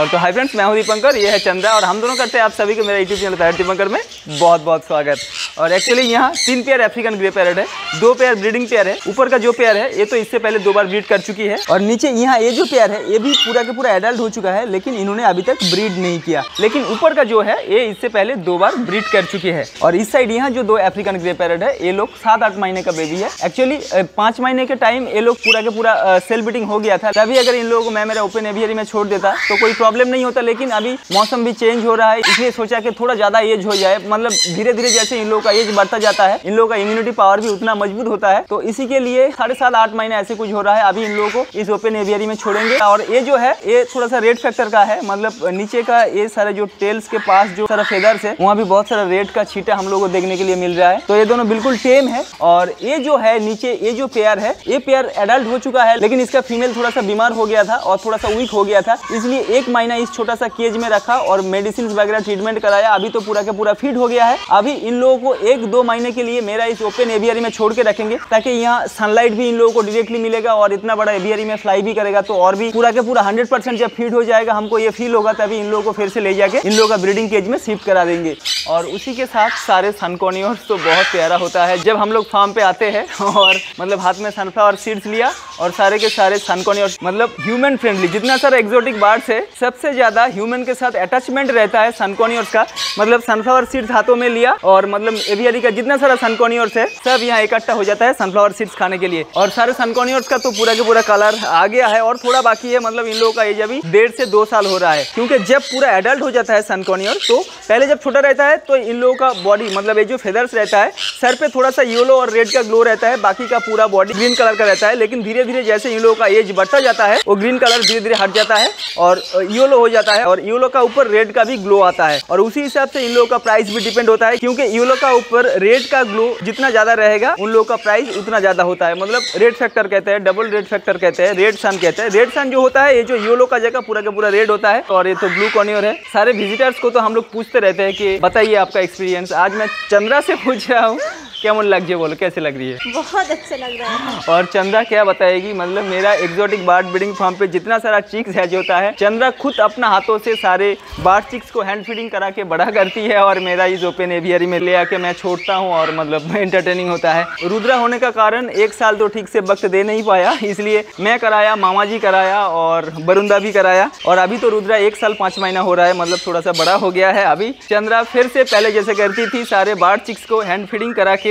और तो hi friends, मैं हूं दीपंकर, ये है चंद्रा और हम दोनों करते हैं आप सभी को मेरा यूट्यूब चैनल पैरेट दीपंकर में बहुत बहुत स्वागत। और एक्चुअली यहाँ 3 पेयर अफ्रीकन ग्रे पैरेट है, 2 पेयर ब्रीडिंग पेयर है। ऊपर का जो पेयर है ये तो इससे पहले 2 बार ब्रीड कर चुकी है और नीचे यहाँ ये जो पेयर है ये भी पूरा के पूरा एडल्ट हो चुका है, लेकिन इन्होंने अभी तक ब्रीड नहीं किया। लेकिन ऊपर का जो है ये इससे पहले 2 बार ब्रीड कर चुकी है। और इस साइड यहाँ जो 2 अफ्रीकन ग्रे पैरेट है ये लोग 7-8 महीने का बेबी है। एक्चुअली 5 महीने के टाइम ये लोग पूरा के पूरा सेल बीटिंग हो गया था, तभी अगर इन लोगों को मैं मेरा ओपन एवियरी में छोड़ देता तो कोई प्रॉब्लम नहीं होता। लेकिन अभी मौसम भी चेंज हो रहा है, इसलिए सोचा कि थोड़ा ज्यादा एज हो जाए, मतलब धीरे धीरे जैसे इन लोगों का एज बढ़ता जाता है इन लोगों का इम्यूनिटी पावर भी उतना मजबूत होता है। तो इसी के लिए 7.5-8 महीने ऐसे कुछ हो रहा है अभी इन लोगों को इस ओपन एवियरी में छोड़ेंगे। और ये जो है ये थोड़ा सा रेड फैक्टर का है, मतलब नीचे का ये सारा जो टेल्स के पास जो सारा फेदर्स है वहाँ भी बहुत सारा रेड का छीटा हम लोग को देखने के लिए मिल रहा है। तो ये दोनों बिल्कुल सेम है। और ये जो है नीचे ये जो पेयर है ये पेयर एडल्ट हो चुका है, लेकिन इसका फीमेल थोड़ा सा बीमार हो गया था और थोड़ा सा वीक हो गया था, इसलिए एक महीना इस छोटा सा केज में रखा और मेडिसिन वगैरह ट्रीटमेंट कराया। अभी तो पूरा के पूरा फिट हो गया है। अभी इन लोगों को 1-2 महीने के लिए मेरा इस ओपन एवियरी में छोड़ के रखेंगे, ताकि यहाँ सनलाइट भी इन लोगों को डायरेक्टली मिलेगा और इतना बड़ा एवियरी में फ्लाई भी करेगा तो और भी पूरा के पूरा 100% जब फिट हो जाएगा हमको ये फील होगा, तभी इन लोगों को फिर से ले जाके इन लोगों का ब्रीडिंग केज में शिफ्ट करा देंगे। और उसी के साथ सारे सनकॉन्योर्स तो बहुत प्यारा होता है। जब हम लोग फार्म पे आते हैं और मतलब हाथ में सनफ्लावर सीड्स लिया और सारे के सारे सनकॉन्योर्स, मतलब ह्यूमन फ्रेंडली, जितना सारा एक्सोटिक बर्ड्स है सबसे ज्यादा ह्यूमन के साथ अटैचमेंट रहता है सनकॉन्योर्स का। मतलब सनफ्लावर सीड्स हाथों में लिया और मतलब एवियरी का जितना सारा सनकॉन्योर्स है सब यहाँ इकट्ठा हो जाता है सनफ्लावर सीड्स खाने के लिए। और सारे सनकॉन्योर्स का तो पूरा के पूरा कलर आ गया है और थोड़ा बाकी है, मतलब इन लोगों का एज अभी 1.5 से 2 साल हो रहा है। क्योंकि जब पूरा एडल्ट हो जाता है सनकॉन्योर, तो पहले जब छोटा रहता है तो इन लोगों का बॉडी, मतलब ये जो फेदर्स रहता है सर पे थोड़ा सा येलो और रेड का ग्लो रहता है, बाकी का पूरा बॉडी ग्रीन कलर का रहता है। लेकिन धीरे धीरे जैसे इन लोगों का एज बढ़ता जाता है वो ग्रीन कलर धीरे धीरे हट जाता है और येलो हो जाता है, और येलो का ऊपर रेड का भी ग्लो आता है। और उसी हिसाब से इन लोगों का प्राइस भी डिपेंड होता है, क्योंकि येलो का ऊपर रेड का ग्लो जितना ज्यादा रहेगा उन लोगों का प्राइस उतना ज्यादा होता है। मतलब रेड फैक्टर कहते हैं, डबल रेड फैक्टर कहते हैं, रेड सन कहते हैं। रेड सन जो होता है ये जो येलो का जगह पूरा का पूरा रेड होता है। और ये तो ब्लू कॉन्योर है। सारे विजिटर्स को तो हम लोग पूछते रहते हैं कि बताइए ये आपका एक्सपीरियंस। आज मैं चंद्रा से पूछ रहा हूँ क्या मन लग जाए, बोलो कैसे लग रही है। बहुत अच्छा लग रहा है। और चंद्रा क्या बताएगी, मतलब मेरा एक्सोटिक बर्ड ब्रीडिंग फार्म पे जितना सारा चिक्स है जो होता है चंद्रा खुद अपना हाथों से सारे बर्ड चिक्स को हैंड फीडिंग करा के बड़ा करती है और मेरा इस ओपन एवियरी में ले आके मैं छोड़ता हूँ और मतलब एंटरटेनिंग होता है। रुद्रा होने का कारण 1 साल तो ठीक से वक्त दे नहीं पाया, इसलिए मैं कराया, मामा जी कराया और वरुंदा भी कराया। और अभी तो रुद्रा 1 साल 5 महीना हो रहा है, मतलब थोड़ा सा बड़ा हो गया है। अभी चंद्रा फिर से पहले जैसे करती थी सारे बर्ड चिक्स को हैंड फीडिंग करा के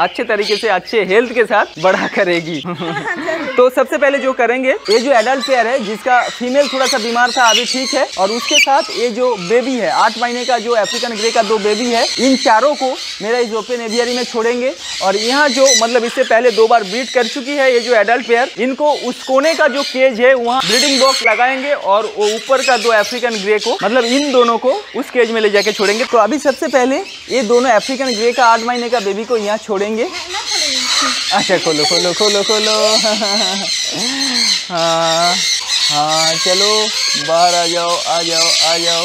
अच्छे तरीके से अच्छे हेल्थ के साथ बड़ा करेगी। तो सबसे पहले जो करेंगे ये जो एडल्ट पेयर है जिसका फीमेल थोड़ा सा बीमार था अभी ठीक है, और उसके साथ ये जो बेबी है 8 महीने का जो अफ्रीकन ग्रे का 2 बेबी है, इन चारों को मेरा इस ओपन एवियरी में छोड़ेंगे। और यहाँ जो मतलब इससे पहले 2 बार ब्रीड कर चुकी है ये जो एडल्ट पेयर, इनको उस कोने का जो केज है वहाँ ब्रीडिंग बॉक्स लगाएंगे और वो ऊपर का 2 अफ्रीकन ग्रे को, मतलब इन दोनों को उस केज में ले जाके छोड़ेंगे। तो अभी सबसे पहले ये दोनों अफ्रीकन ग्रे का 8 महीने का बेबी को यहाँ छोड़ेंगे। अच्छा खोलो खोलो खोलो खोलो, हाँ हाँ चलो बाहर आ जाओ आ जाओ आ जाओ।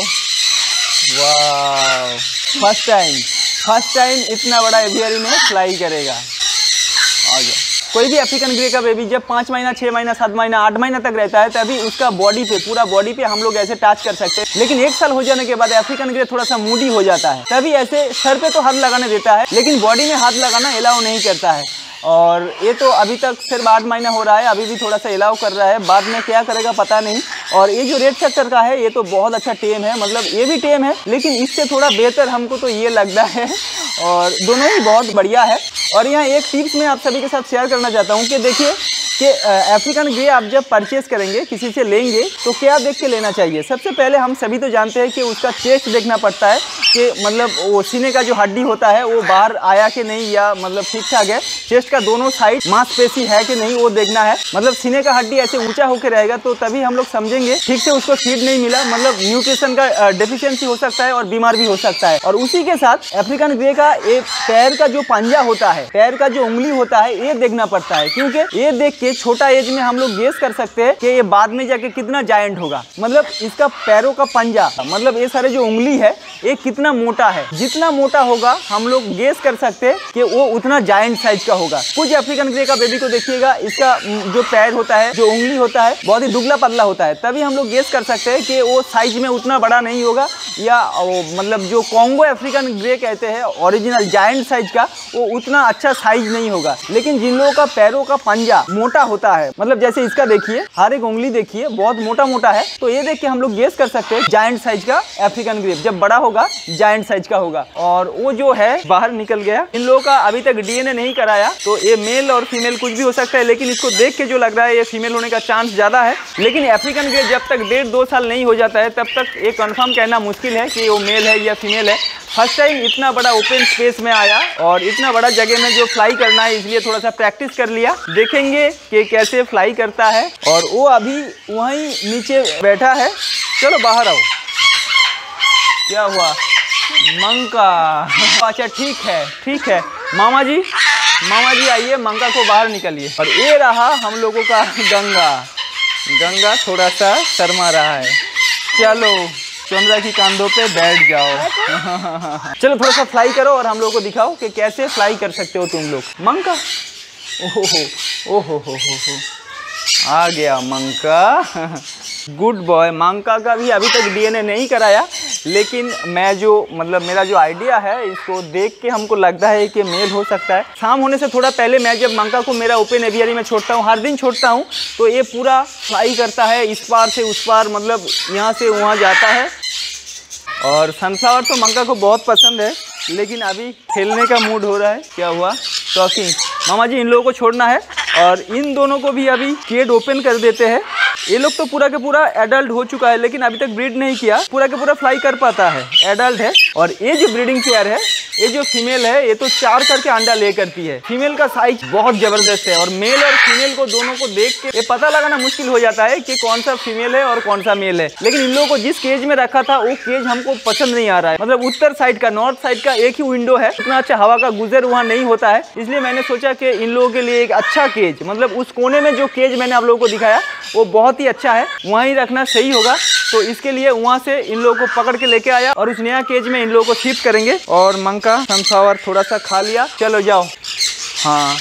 वाह, फर्स्ट टाइम इतना बड़ा एवियरी में फ्लाई करेगा। आ जाओ। कोई भी अफ्रीकन ग्रे का बेबी जब 5 महीना 6 महीना 7 महीना 8 महीना तक रहता है तभी उसका बॉडी पे, पूरा बॉडी पे हम लोग ऐसे टच कर सकते हैं। लेकिन 1 साल हो जाने के बाद अफ्रीकन ग्रे थोड़ा सा मूडी हो जाता है, तभी ऐसे सर पे तो हाथ लगाने देता है लेकिन बॉडी में हाथ लगाना अलाउ नहीं करता है। और ये तो अभी तक सिर्फ 8 महीना हो रहा है, अभी भी थोड़ा सा अलाउ कर रहा है, बाद में क्या करेगा पता नहीं। और ये जो रेड फैक्टर का है ये तो बहुत अच्छा टेम है, मतलब ये भी टेम है लेकिन इससे थोड़ा बेहतर हमको तो ये लगता है, और दोनों ही बहुत बढ़िया है। और यहाँ एक टिप्स मैं आप सभी के साथ शेयर करना चाहता हूँ कि देखिए कि अफ्रीकन ग्रे आप जब परचेस करेंगे, किसी से लेंगे तो क्या देख के लेना चाहिए। सबसे पहले हम सभी तो जानते हैं कि उसका चेस्ट देखना पड़ता है कि मतलब वो सीने का जो हड्डी होता है वो बाहर आया कि नहीं, या मतलब ठीक ठाक है, चेस्ट का दोनों साइड मांसपेशी है कि नहीं वो देखना है। मतलब सीने का हड्डी ऐसे ऊंचा होकर रहेगा तो तभी हम लोग समझेंगे ठीक से उसको फीड नहीं मिला, मतलब न्यूट्रिशन का डेफिशिएंसी हो सकता है और बीमार भी हो सकता है। और उसी के साथ अफ्रीकन ग्रे का एक पैर का जो पंजा होता है, पैर का जो उंगली होता है ये देखना पड़ता है, क्योंकि ये देख के छोटा एज में हम लोग गेस कर सकते हैं कि ये बाद में जाके कितना जायंट होगा। मतलब इसका पैरों का पंजा, मतलब ये सारे जो उंगली है ये कितना मोटा है, जितना मोटा होगा हम लोग गेस कर सकते हैं कि वो उतना जायंट साइज का होगा। कुछ अफ्रीकन ग्रे का बेबी को देखिएगा, इसका जो पैर होता है, जो उंगली होता है, बहुत ही दुबला पतला होता है, तभी हम लोग गेस कर सकते हैं कि वो साइज में उतना बड़ा नहीं होगा या मतलब जो कॉन्गो अफ्रीकन ग्रे कहते हैं ओरिजिनल जायंट साइज का, वो उतना अच्छा साइज नहीं होगा। लेकिन जिन लोगों का पैरों का पंजा मोटा होता है, मतलब जैसे इसका देखिए, हर एक उंगली देखिए बहुत मोटा मोटा है, तो ये देख के हम लोग गेस कर सकते हैं जायंट साइज का अफ्रीकन ग्रे जब बड़ा होगा जायंट साइज का होगा। और वो जो है बाहर निकल गया। इन लोगों का अभी तक डीएनए नहीं कराया, तो ये मेल और फीमेल कुछ भी हो सकता है, लेकिन इसको देख के जो लग रहा है ये फीमेल होने का चांस ज्यादा है। लेकिन अफ्रीकन ग्रे जब तक 1.5-2 साल नहीं हो जाता है तब तक ये कंफर्म कहना मुश्किल है कि वो मेल है या फीमेल है। फर्स्ट टाइम इतना बड़ा ओपन स्पेस में आया और इतना बड़ा जगह में जो फ्लाई करना है, इसलिए थोड़ा सा प्रैक्टिस कर लिया, देखेंगे कि कैसे फ्लाई करता है। और वो अभी वहीं नीचे बैठा है। चलो बाहर आओ। क्या हुआ मंका? अच्छा ठीक है ठीक है, मामा जी, मामा जी आइए, मंका को बाहर निकालिए। और ये रहा हम लोगों का गंगा। गंगा थोड़ा सा शर्मा रहा है। चलो चंद्रा की कांधों पे बैठ जाओ। चलो थोड़ा सा फ्लाई करो और हम लोगों को दिखाओ कि कैसे फ्लाई कर सकते हो तुम लोग। मंका, ओहो हो, आ गया मंका। Good boy. मंका का भी अभी तक डीएनए नहीं कराया, लेकिन मैं जो मतलब मेरा जो आइडिया है, इसको देख के हमको लगता है कि मेल हो सकता है। शाम होने से थोड़ा पहले मैं जब मंका को मेरा ओपन एवियरी में छोड़ता हूँ, हर दिन छोड़ता हूँ, तो ये पूरा फ्लाई करता है, इस पार से उस पार, मतलब यहाँ से वहाँ जाता है। और सनफ्लावर तो मंका को बहुत पसंद है, लेकिन अभी खेलने का मूड हो रहा है। क्या हुआ? टॉकिंग। मामा जी इन लोगों को छोड़ना है और इन दोनों को भी अभी केड ओपन कर देते हैं। ये लोग तो पूरा के पूरा एडल्ट हो चुका है, लेकिन अभी तक ब्रीड नहीं किया। पूरा के पूरा फ्लाई कर पाता है, एडल्ट है। और ये जो ब्रीडिंग पेयर है, ये जो फीमेल है, ये तो 4 करके अंडा ले करती है। फीमेल का साइज बहुत जबरदस्त है और मेल और फीमेल को दोनों को देख के ये पता लगाना मुश्किल हो जाता है कि कौन सा फीमेल है और कौन सा मेल है। लेकिन इन लोगों को जिस केज में रखा था वो केज हमको पसंद नहीं आ रहा है। मतलब उत्तर साइड का, नॉर्थ साइड का एक ही विंडो है, उतना अच्छा हवा का गुजर वहाँ नहीं होता है, इसलिए मैंने सोचा कि इन लोगों के लिए एक अच्छा केज, मतलब उस कोने में जो केज मैंने आप लोगों को दिखाया वो बहुत ही अच्छा है, वहाँ ही रखना सही होगा। तो इसके लिए वहाँ से इन लोगों को पकड़ के लेके आया और उस नया केज में इन लोगों को शिफ्ट करेंगे। और मंका सनफ्लावर थोड़ा सा खा लिया। चलो जाओ। हाँ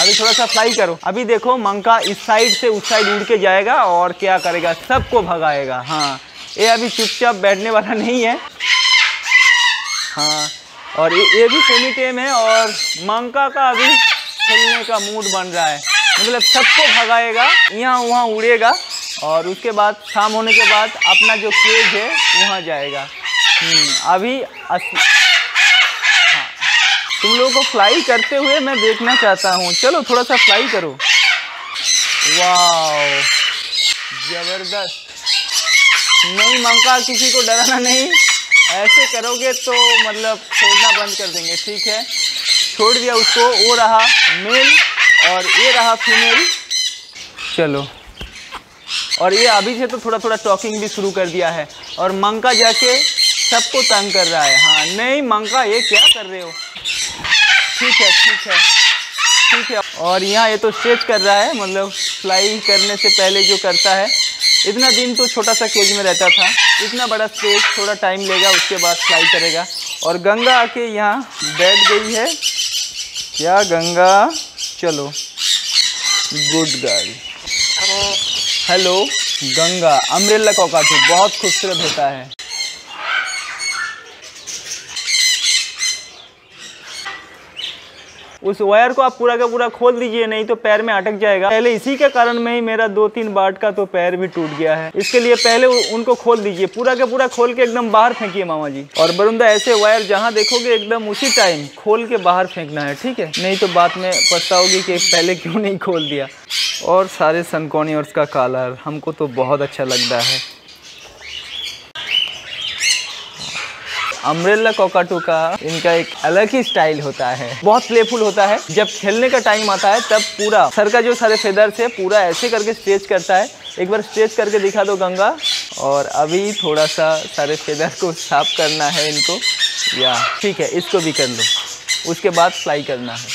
अभी थोड़ा सा फ्लाई करो। अभी देखो मंका इस साइड से उस साइड उड़ के जाएगा और क्या करेगा, सबको भगाएगा। हाँ ये अभी चुपचाप बैठने वाला नहीं है। हाँ और ये भी सेमी टेम है और मंका का अभी खेलने का मूड बन रहा है, मतलब सबको भगाएगा, यहाँ वहाँ उड़ेगा और उसके बाद शाम होने के बाद अपना जो केज है वहाँ जाएगा। अभी हाँ तुम लोगों को फ्लाई करते हुए मैं देखना चाहता हूँ। चलो थोड़ा सा फ्लाई करो। वाओ जबरदस्त। नहीं मंका, किसी को डराना नहीं, ऐसे करोगे तो मतलब छोड़ना बंद कर देंगे। ठीक है छोड़ दिया उसको। वो रहा मेल और ये रहा फीमेल। चलो और ये अभी से तो थोड़ा थोड़ा टॉकिंग भी शुरू कर दिया है और मंका जाके सबको तंग कर रहा है। हाँ नहीं मंका ये क्या कर रहे हो? ठीक है ठीक है ठीक है। और यहाँ ये तो स्ट्रेच कर रहा है, मतलब फ्लाई करने से पहले जो करता है। इतना दिन तो छोटा सा केज में रहता था, इतना बड़ा स्ट्रेच थोड़ा टाइम लेगा, उसके बाद फ्लाई करेगा। और गंगा आके यहाँ बैठ गई है। क्या गंगा? चलो good girl. Hello Ganga. Umbrella cockatoo बहुत खूबसूरत होता है। उस वायर को आप पूरा का पूरा खोल दीजिए, नहीं तो पैर में अटक जाएगा। पहले इसी के कारण में ही मेरा 2-3 बार का तो पैर भी टूट गया है। इसके लिए पहले उनको खोल दीजिए, पूरा का पूरा खोल के एकदम बाहर फेंकिए मामा जी। और बरुंदा ऐसे वायर जहाँ देखोगे एकदम उसी टाइम खोल के बाहर फेंकना है, ठीक है? नहीं तो बाद में पछताओगे कि पहले क्यों नहीं खोल दिया। और सारे सनकॉन्यूर्स का कलर हमको तो बहुत अच्छा लगता है। अम्ब्रेला कॉकाटू का इनका एक अलग ही स्टाइल होता है, बहुत प्लेफुल होता है। जब खेलने का टाइम आता है तब पूरा सर का जो सारे फेदर से पूरा ऐसे करके स्ट्रेच करता है। एक बार स्ट्रेच करके दिखा दो गंगा। और अभी थोड़ा सा सारे फेदर को साफ करना है इनको, या ठीक है इसको भी कर लो, उसके बाद फ्लाई करना है।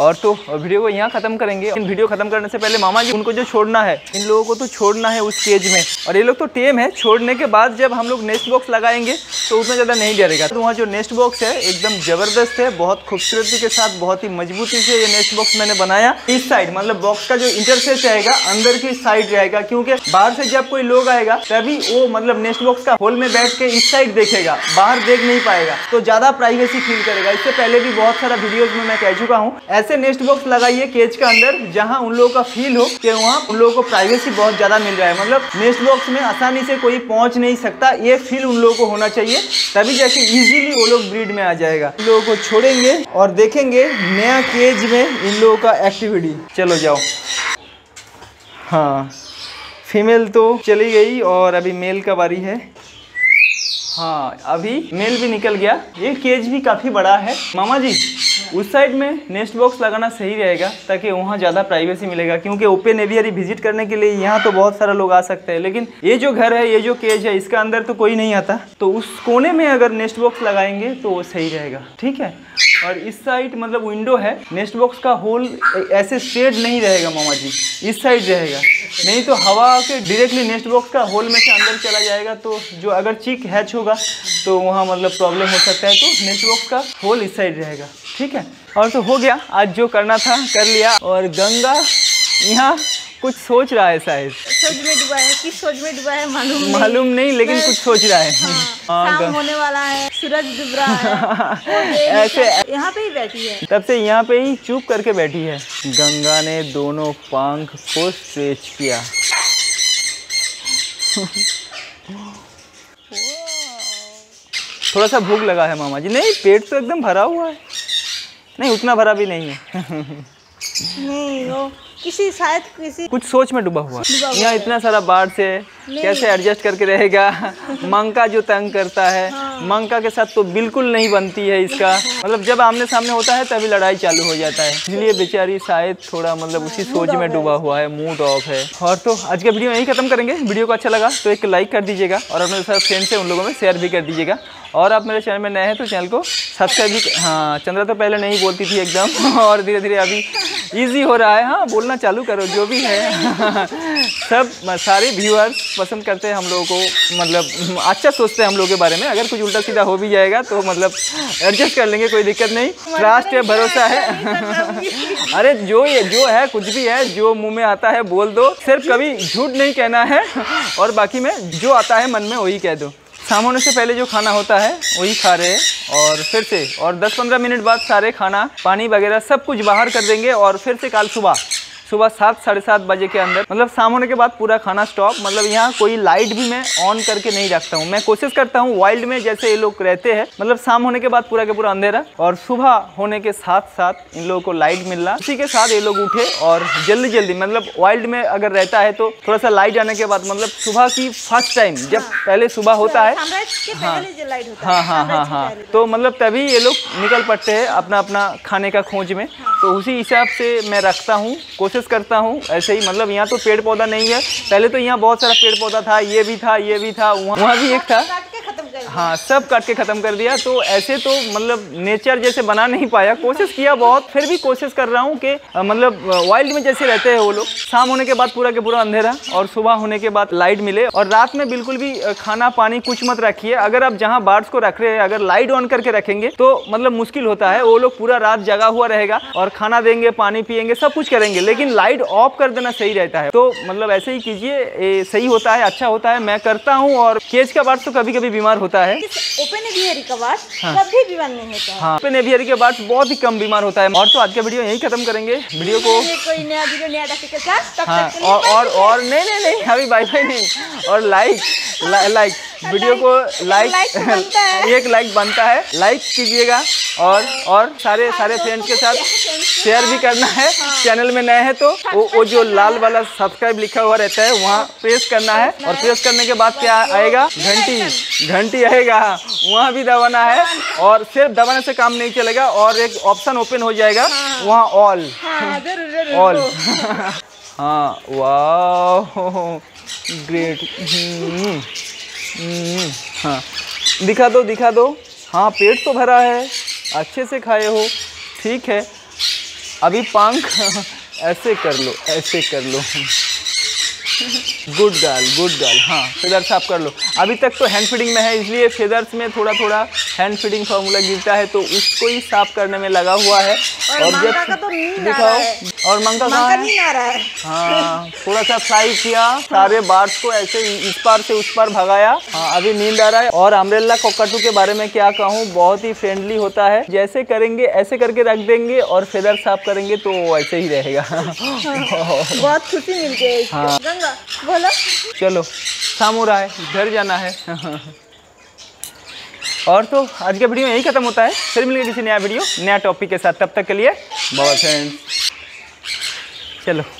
और तो वीडियो को यहाँ ख़त्म करेंगे। इन वीडियो ख़त्म करने से पहले मामा जी उनको जो छोड़ना है, इन लोगों को तो छोड़ना है उस केज में, और ये लोग तो टेम है। छोड़ने के बाद जब हम लोग नेस्ट बॉक्स लगाएंगे तो उतना ज़्यादा नहीं डरेगा। तो वहाँ जो नेस्ट बॉक्स है एकदम ज़बरदस्त है, बहुत खूबसूरती के साथ, बहुत ही मजबूती से ये नेस्ट बॉक्स मैंने बनाया। इस साइड मतलब बॉक्स का जो इंटरफेस रहेगा अंदर की साइड रहेगा, क्योंकि बाहर से जब कोई लोग आएगा तभी वो मतलब नेस्ट बॉक्स का होल में बैठ के इस साइड देखेगा, बाहर देख नहीं पाएगा, तो ज़्यादा प्राइवेसी फील करेगा। इससे पहले भी बहुत सारा वीडियोज़ में मैं कह चुका हूँ, ऐसे नेस्ट बॉक्स लगाइए केज के अंदर जहां उन लोगों का फील हो कि वहां उन लोगों को प्राइवेसी बहुत ज्यादा मिल रहा है, मतलब नेस्ट बॉक्स में आसानी से कोई पहुंच नहीं सकता, ये फील उन लोगों को होना चाहिए, तभी जाके इजीली वो लोग ब्रीड में आ जाएगा। इन लोगों को छोड़ेंगे और देखेंगे नया केज में इन लोगों का एक्टिविटी। चलो जाओ। हाँ, फीमेल तो चली गई और अभी मेल का बारी है। हाँ, अभी मेल भी निकल गया। ये केज भी काफ़ी बड़ा है। मामा जी उस साइड में नेस्ट बॉक्स लगाना सही रहेगा ताकि वहाँ ज़्यादा प्राइवेसी मिलेगा, क्योंकि ओपन एवियरी विजिट करने के लिए यहाँ तो बहुत सारा लोग आ सकते हैं, लेकिन ये जो घर है, ये जो केज है, इसका अंदर तो कोई नहीं आता, तो उस कोने में अगर नेस्ट बॉक्स लगाएंगे तो वो सही रहेगा। ठीक है। और इस साइड मतलब विंडो है, नेस्ट बॉक्स का होल ऐसे स्ट्रेट नहीं रहेगा मामा जी, इस साइड रहेगा, नहीं तो हवा के डायरेक्टली नेस्ट बॉक्स का होल में से अंदर चला जाएगा, तो जो अगर चीक हैच होगा तो वहाँ मतलब प्रॉब्लम हो सकता है, तो नेस्ट बॉक्स का होल इस साइड रहेगा। ठीक है। और तो हो गया, आज जो करना था कर लिया। और गंगा यहाँ कुछ सोच रहा है, शायद सोच में डूबा है। किस सोच में डूबा है मालूम नहीं, लेकिन कुछ सोच रहा है। हाँ, शाम होने वाला है, सूरज डूब रहा है। ऐसे यहाँ पे ही बैठी है, तब से यहाँ पे ही चुप करके बैठी है। गंगा ने दोनों पंख को स्ट्रेच किया। थोड़ा सा भूख लगा है मामा जी। नहीं, पेट तो एकदम भरा हुआ है। नहीं, उतना भरा भी नहीं है। नहीं, किसी शायद किसी कुछ सोच में डूबा हुआ। यहाँ इतना सारा बाढ़ से कैसे एडजस्ट करके रहेगा। मंका जो तंग करता है, हाँ। मंका के साथ तो बिल्कुल नहीं बनती है इसका, मतलब जब आमने सामने होता है तभी लड़ाई चालू हो जाता है, इसलिए बेचारी शायद थोड़ा मतलब उसी सोच में डूबा हुआ है, मूड ऑफ है। और तो आज का वीडियो यहीं खत्म करेंगे। वीडियो को अच्छा लगा तो एक लाइक कर दीजिएगा और अपने साथ फ्रेंड्स है उन लोगों में शेयर भी कर दीजिएगा। और आप मेरे चैनल में नए हैं तो चैनल को सब्सक्राइब भी। हाँ, चंद्रा तो पहले नहीं बोलती थी एकदम, और धीरे धीरे अभी ईजी हो रहा है। हाँ, बोलना चालू करो जो भी है। सब सारे व्यूअर्स पसंद करते हैं हम लोगों को, मतलब अच्छा सोचते हैं हम लोगों के बारे में। अगर कुछ उल्टा सीधा हो भी जाएगा तो मतलब एडजस्ट कर लेंगे, कोई दिक्कत नहीं। ट्रस्ट है, भरोसा है। अरे जो है कुछ भी है, जो मुंह में आता है बोल दो, सिर्फ कभी झूठ नहीं कहना है, और बाकी में जो आता है मन में वही कह दो। शाम होने से पहले जो खाना होता है वही खा रहे हैं, और फिर से और 10-15 मिनट बाद सारे खाना पानी वगैरह सब कुछ बाहर कर देंगे, और फिर से कल सुबह 7-7:30 बजे के अंदर मतलब शाम होने के बाद पूरा खाना स्टॉप। मतलब यहाँ कोई लाइट भी मैं ऑन करके नहीं रखता हूँ। मैं कोशिश करता हूँ वाइल्ड में जैसे ये लोग रहते हैं, मतलब शाम होने के बाद पूरा के पूरा अंधेरा, और सुबह होने के साथ साथ इन लोगों को लाइट मिलना, उसी के साथ ये लोग उठे और जल्दी मतलब वाइल्ड में अगर रहता है तो थोड़ा सा लाइट आने के बाद मतलब सुबह की फर्स्ट टाइम जब पहले सुबह होता है, हाँ हाँ हाँ हाँ, तो मतलब तभी ये लोग निकल पड़ते हैं अपना अपना खाने का खोज में। तो उसी हिसाब से मैं रखता हूँ, कोशिश करता हूँ ऐसे ही। मतलब यहाँ तो पेड़ पौधा नहीं है, पहले तो यहाँ बहुत सारा पेड़ पौधा था, ये भी था, ये भी था, वहाँ भी एक था, हाँ, सब काट के ख़त्म कर दिया। तो ऐसे तो मतलब नेचर जैसे बना नहीं पाया, कोशिश किया बहुत, फिर भी कोशिश कर रहा हूँ कि मतलब वाइल्ड में जैसे रहते हैं वो लोग, शाम होने के बाद पूरा के पूरा अंधेरा और सुबह होने के बाद लाइट मिले, और रात में बिल्कुल भी खाना पानी कुछ मत रखिए। अगर आप जहाँ बर्ड्स को रख रहे हैं अगर लाइट ऑन करके रखेंगे तो मतलब मुश्किल होता है, वो लोग पूरा रात जगा हुआ रहेगा और खाना देंगे, पानी पियेंगे, सब कुछ करेंगे, लेकिन लाइट ऑफ कर देना सही रहता है। तो मतलब ऐसे ही कीजिए, सही होता है, अच्छा होता है, मैं करता हूँ। और केज का बर्ड्स तो कभी कभी बीमार होता है, ओपन एवियरी का बर्ड्स कभी बीमार नहीं होता है। हाँ, ओपन एवियरी के बर्ड्स बहुत ही कम बीमार होता है। और तो आज का वीडियो यही खत्म करेंगे। वीडियो को कोई नया वीडियो नया के साथ तब तक और नहीं अभी बाय-बाय नहीं, और लाइक वीडियो को लाइक एक लाइक बनता है, लाइक कीजिएगा और सारे फ्रेंड्स के साथ शेयर भी करना है। चैनल में नए हैं तो वो जो लाल वाला सब्सक्राइब लिखा हुआ रहता है वहाँ प्रेस करना है, और प्रेस करने के बाद क्या आएगा, घंटी आएगा, वहाँ भी दबाना है। और सिर्फ दबाने से काम नहीं चलेगा, और एक ऑप्शन ओपन हो जाएगा वहाँ ऑल। हाँ, वाह ग्रेट। हाँ, दिखा दो हाँ पेट तो भरा है, अच्छे से खाए हो, ठीक है। अभी पंख ऐसे कर लो, ऐसे कर लो, गुड गर्ल, गुड गर्ल। हाँ फेदर साफ कर लो। अभी तक तो हैंड फीडिंग में है, इसलिए फेदर्स में थोड़ा थोड़ा हैंड फीडिंग फार्मूला गिरता है, तो उसको ही साफ करने में लगा हुआ है। और जब तो दिखाओ और मंका कहाँ है, हाँ थोड़ा सा फ्लाई किया, सारे बार्स को ऐसे इस पार से उस पार भगाया। हाँ अभी नींद आ रहा है। और अम्ब्रेला कॉकटू के बारे में क्या कहूँ, बहुत ही फ्रेंडली होता है। जैसे करेंगे ऐसे करके रख देंगे और फेदर साफ करेंगे तो ऐसे ही रहेगा। बहुत खुशी मिलती है। हाँ बोलो, चलो शाम हो रहा है, घर जाना है। और तो आज का वीडियो यही खत्म होता है, फिर मिलेंगे किसी नया वीडियो नया टॉपिक के साथ। तब तक के लिए बाय फ्रेंड्स, चलो।